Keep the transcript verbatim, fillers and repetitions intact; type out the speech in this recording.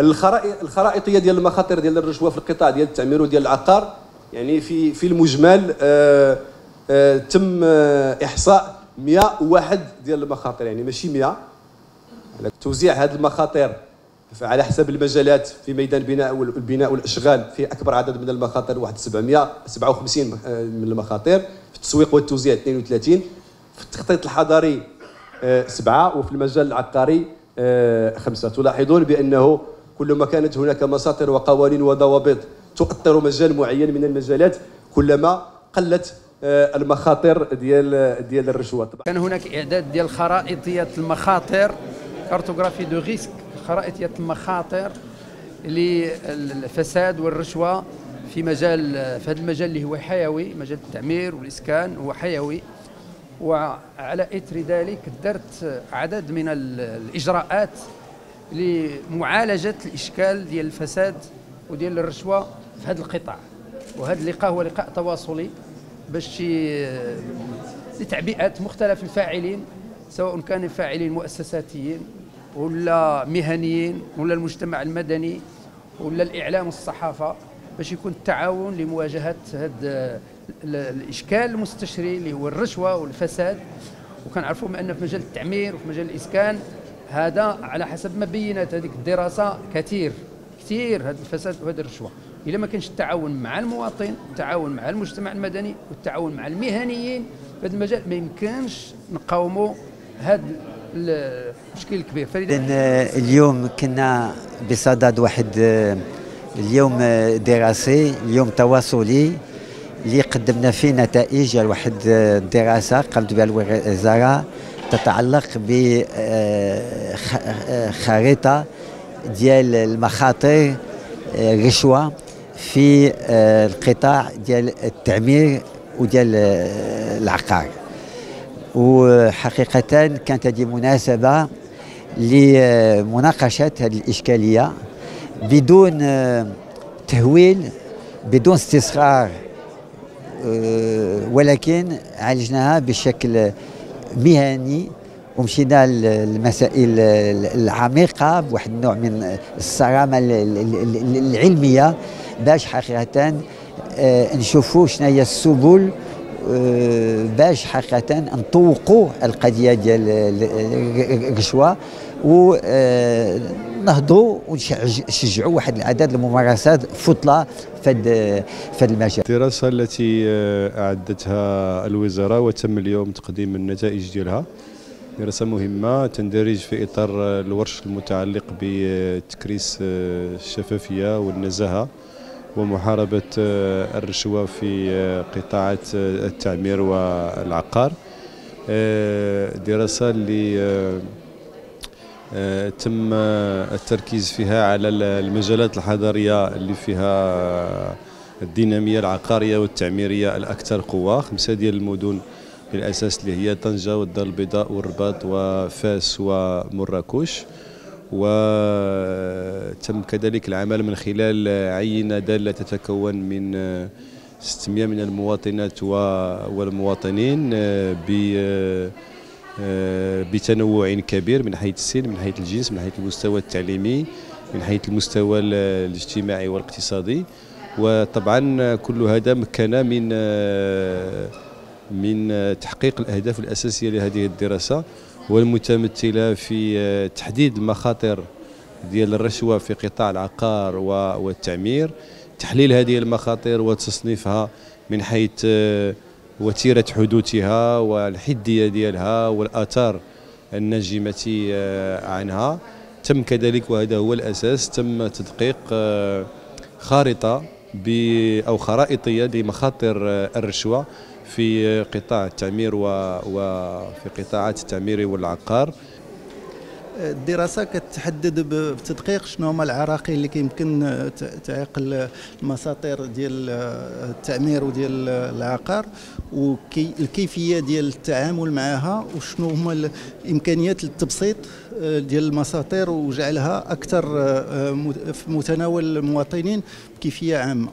الخرائطيه ديال المخاطر ديال الرشوه في القطاع ديال التعمير وديال العقار، يعني في في المجمل آآ آآ تم احصاء مئة وواحد ديال المخاطر، يعني ماشي مئة. توزيع هذه المخاطر على حسب المجالات، في ميدان بناء والبناء والاشغال في اكبر عدد من المخاطر، واحد سبعمئة وسبعة وخمسين من المخاطر، في التسويق والتوزيع اثنين وثلاثين، في التخطيط الحضري سبعه، وفي المجال العقاري خمسه. تلاحظون بانه كلما كانت هناك مساطر وقوانين وضوابط تؤثر مجال معين من المجالات، كلما قلت المخاطر ديال ديال الرشوه. كان هناك اعداد ديال خرائطيه المخاطر، كارتوغرافي دو ريسك، خرائطيه المخاطر للفساد والرشوه في مجال في هذا المجال اللي هو حيوي، مجال التعمير والاسكان هو حيوي. وعلى اثر ذلك درت عدد من الاجراءات لمعالجه الاشكال ديال الفساد وديال الرشوه في هذا القطاع. وهذا اللقاء هو لقاء تواصلي باش لتعبئه مختلف الفاعلين، سواء كان فاعلين مؤسساتيين ولا مهنيين ولا المجتمع المدني ولا الإعلام والصحافة، باش يكون التعاون لمواجهة هذا الإشكال المستشري اللي هو الرشوة والفساد. وكنعرفوا بأن في مجال التعمير وفي مجال الإسكان هذا على حسب ما بينت هذيك الدراسة كثير كثير هذا الفساد وهذه الرشوة. إلا ما كانش التعاون مع المواطن، التعاون مع المجتمع المدني والتعاون مع المهنيين في هذا المجال، ما يمكنش نقاوموا هذا المشكل الكبير. اليوم كنا بصدد واحد اليوم دراسي، اليوم تواصلي، اللي قدمنا فيه نتائج واحد الدراسه قامت بها الوزاره تتعلق بخريطه ديال المخاطر الرشوه في القطاع ديال التعمير وديال العقار. وحقيقة كانت هذه مناسبة لمناقشة هذه الإشكالية بدون تهويل، بدون استصغار، ولكن عالجناها بشكل مهني ومشينا للمسائل العميقة بواحد النوع من الصرامة العلمية باش حقيقة نشوفوا شنو هي السبل باش حقيقة نطوقوا القضية ديال الرشوة ونهضوا ونشجعوا واحد العدد الممارسات فطلة في هذا المجال. الدراسة التي أعدتها الوزارة وتم اليوم تقديم النتائج ديالها، دراسة مهمة تندرج في إطار الورش المتعلق بتكريس الشفافية والنزاهة ومحاربة الرشوة في قطاعات التعمير والعقار. دراسة اللي تم التركيز فيها على المجالات الحضرية اللي فيها الدينامية العقارية والتعميرية الأكثر قوة، خمسة ديال المدن بالأساس اللي هي طنجة والدار البيضاء والرباط وفاس ومراكش. وتم كذلك العمل من خلال عينة دالة تتكون من ستمئة من المواطنات والمواطنين بتنوع كبير من حيث السن، من حيث الجنس، من حيث المستوى التعليمي، من حيث المستوى الاجتماعي والاقتصادي. وطبعا كل هذا مكن من من تحقيق الأهداف الأساسية لهذه الدراسة، والمتمثلة في تحديد المخاطر ديال الرشوة في قطاع العقار والتعمير، تحليل هذه المخاطر وتصنيفها من حيث وتيرة حدوثها والحدية ديالها والآثار الناجمة عنها. تم كذلك، وهذا هو الأساس، تم تدقيق خارطة أو خرائطية لمخاطر الرشوة في قطاع التعمير وفي قطاعات التعمير والعقار. الدراسة كتحدد بتدقيق شنو هما العراقيل اللي كيمكن تعيق المساطير ديال التعمير وديال العقار، والكيفية ديال التعامل معها، وشنو هما الإمكانيات للتبسيط ديال المساطير وجعلها أكثر في متناول المواطنين بكيفية عامة.